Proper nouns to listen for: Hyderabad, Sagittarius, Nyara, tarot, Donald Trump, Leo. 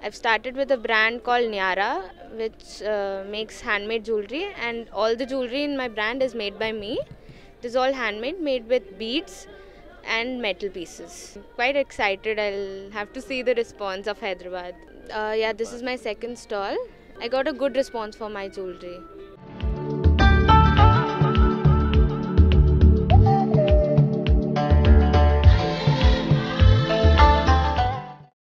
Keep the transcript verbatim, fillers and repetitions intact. I've started with a brand called Nyara, which uh, makes handmade jewelry, and all the jewelry in my brand is made by me. It is all handmade, made with beads and metal pieces. I'm quite excited. I'll have to see the response of Hyderabad. Uh, yeah, this is my second stall. I got a good response for my jewelry.